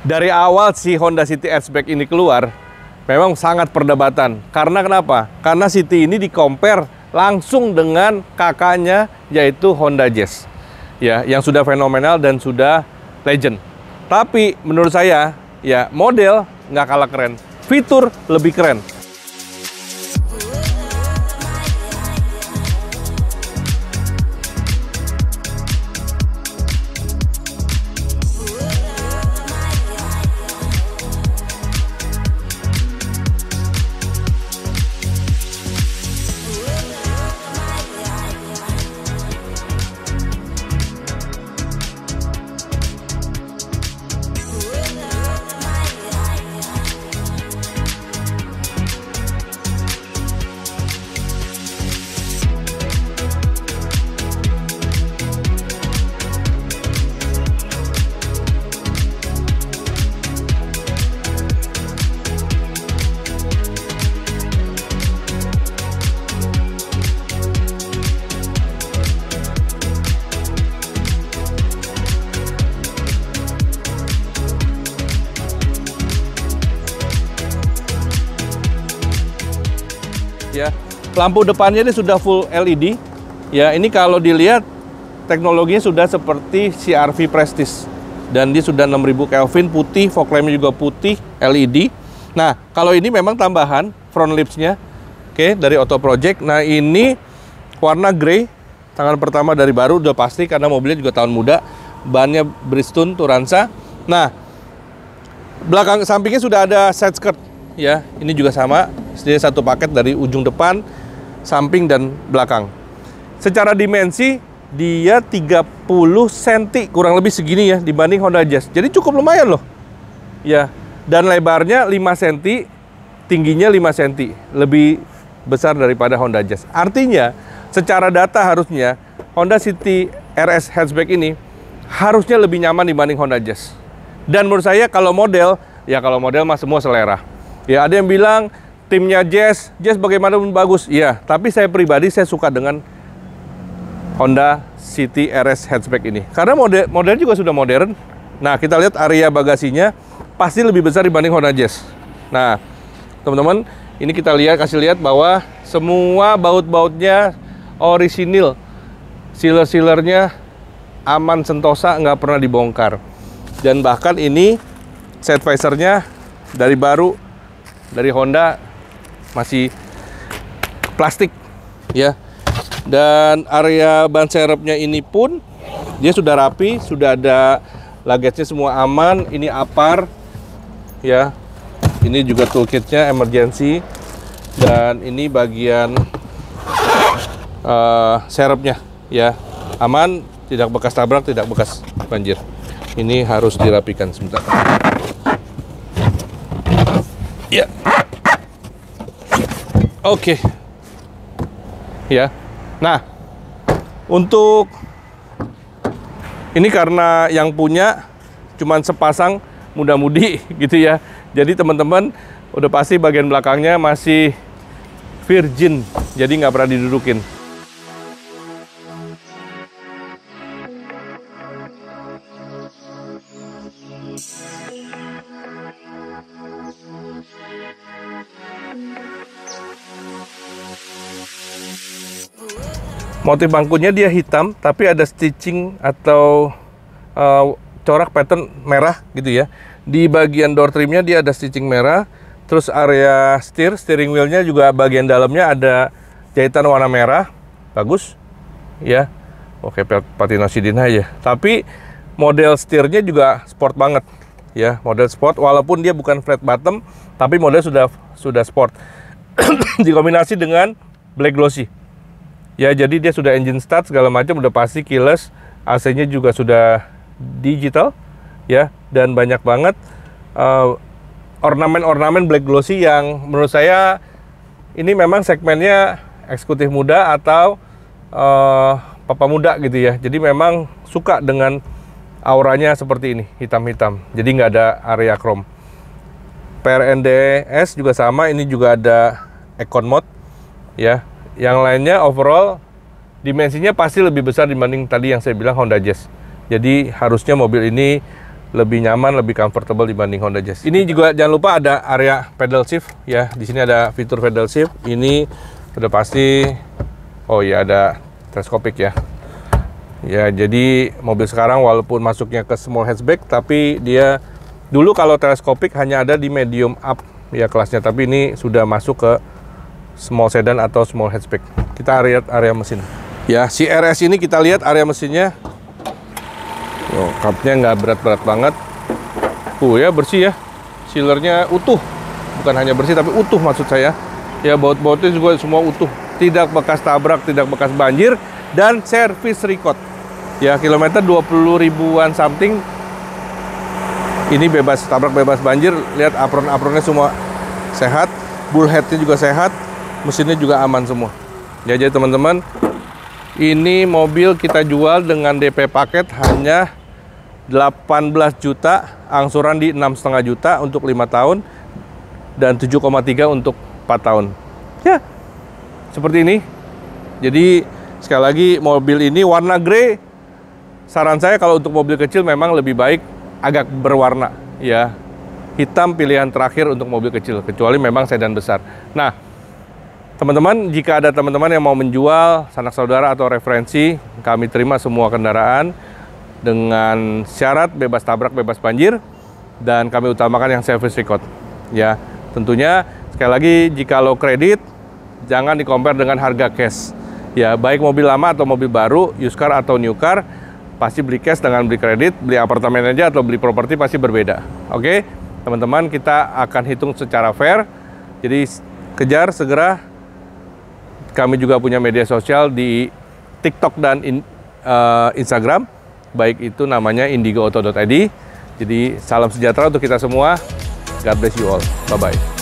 dari awal si Honda City Hatchback ini keluar, memang sangat perdebatan. Karena kenapa? Karena City ini di-compare langsung dengan kakaknya, yaitu Honda Jazz, ya, yang sudah fenomenal dan sudah legend. Tapi menurut saya, ya, model nggak kalah keren, fitur lebih keren. Ya, lampu depannya ini sudah full LED. Ya, ini kalau dilihat teknologinya sudah seperti CR-V Prestige, dan dia sudah 6000 Kelvin, putih, fog lampnya juga putih LED. Nah, kalau ini memang tambahan front lipsnya, oke, dari Auto Project. Nah, ini warna grey, tangan pertama dari baru, udah pasti karena mobilnya juga tahun muda. Bannya Bridgestone Turanza. Nah, belakang sampingnya sudah ada side skirt. Ya, ini juga sama, jadi satu paket dari ujung depan, samping, dan belakang. Secara dimensi, dia 30 cm, kurang lebih segini ya, dibanding Honda Jazz. Jadi cukup lumayan loh. Ya, dan lebarnya 5 cm, tingginya 5 cm, lebih besar daripada Honda Jazz. Artinya, secara data harusnya, Honda City RS Hatchback ini harusnya lebih nyaman dibanding Honda Jazz. Dan menurut saya, kalau model, ya kalau model mah semua selera. Ya, ada yang bilang timnya Jazz bagaimanapun bagus. Ya, tapi saya pribadi saya suka dengan Honda City RS Hatchback ini. Karena model juga sudah modern. Nah, kita lihat area bagasinya pasti lebih besar dibanding Honda Jazz. Nah, teman-teman, ini kita lihat, kasih lihat bahwa semua baut-bautnya orisinil. Sealer-sealernya aman sentosa, nggak pernah dibongkar. Dan bahkan ini side visor-nya dari baru, dari Honda masih plastik ya. Dan area ban serepnya ini pun dia sudah rapi, sudah ada luggage-nya, semua aman. Ini apar ya, ini juga toolkitnya emergency, dan ini bagian serepnya ya, aman, tidak bekas tabrak, tidak bekas banjir. Ini harus dirapikan sebentar. Ya, oke, ya. Nah, untuk ini karena yang punya cuman sepasang muda-mudi gitu ya. Jadi teman-teman udah pasti bagian belakangnya masih virgin, jadi nggak pernah didudukin. Motif bangkunya dia hitam, tapi ada stitching atau corak pattern merah gitu ya. Di bagian door trimnya dia ada stitching merah. Terus area steering wheelnya juga bagian dalamnya ada jahitan warna merah, bagus ya. Oke, patina sidin aja. Tapi model setirnya juga sport banget ya, model sport. Walaupun dia bukan flat bottom, tapi model sudah sport. Dikombinasi dengan black glossy. Ya, jadi dia sudah engine start segala macam, udah pasti keyless, AC-nya juga sudah digital ya, dan banyak banget ornamen-ornamen black glossy yang menurut saya ini memang segmennya eksekutif muda atau papa muda gitu ya. Jadi memang suka dengan auranya seperti ini, hitam-hitam. Jadi nggak ada area chrome. PRNDS juga sama, ini juga ada Econ Mode ya. Yang lainnya overall dimensinya pasti lebih besar dibanding tadi yang saya bilang Honda Jazz. Jadi harusnya mobil ini lebih nyaman, lebih comfortable dibanding Honda Jazz. Ini juga jangan lupa ada area pedal shift ya. Di sini ada fitur pedal shift. Ini sudah pasti, oh ya, ada teleskopik ya. Ya, jadi mobil sekarang walaupun masuknya ke small hatchback, tapi dia dulu kalau teleskopik hanya ada di medium up ya kelasnya, tapi ini sudah masuk ke small sedan atau small hatchback. Kita area mesin. Ya, si RS ini kita lihat area mesinnya. Oh, cupnya nggak berat-berat banget. Tuh ya, bersih ya. Sealernya utuh. Bukan hanya bersih, tapi utuh maksud saya. Ya, baut-bautnya juga semua utuh. Tidak bekas tabrak, tidak bekas banjir. Dan servis record ya, kilometer 20 ribuan something. Ini bebas tabrak, bebas banjir. Lihat apron-apronnya semua sehat, bullheadnya juga sehat, mesinnya juga aman semua ya. Jadi teman-teman, ini mobil kita jual dengan DP paket hanya 18 juta, angsuran di 6,5 juta untuk 5 tahun, dan 7,3 untuk 4 tahun ya, seperti ini. Jadi sekali lagi, mobil ini warna grey. Saran saya kalau untuk mobil kecil memang lebih baik agak berwarna ya. Hitam pilihan terakhir untuk mobil kecil, kecuali memang sedan besar. Nah, teman-teman, jika ada teman-teman yang mau menjual sanak saudara atau referensi, kami terima semua kendaraan dengan syarat bebas tabrak, bebas banjir, dan kami utamakan yang service record ya. Tentunya sekali lagi, jika low kredit jangan dikompar dengan harga cash. Ya, baik mobil lama atau mobil baru, used car atau new car, pasti beli cash dengan beli kredit. Beli apartemen aja atau beli properti pasti berbeda. Oke, teman-teman, kita akan hitung secara fair. Jadi kejar segera. Kami juga punya media sosial di TikTok dan Instagram. Baik itu namanya IndigoAuto.id. Jadi salam sejahtera untuk kita semua. God bless you all. Bye-bye.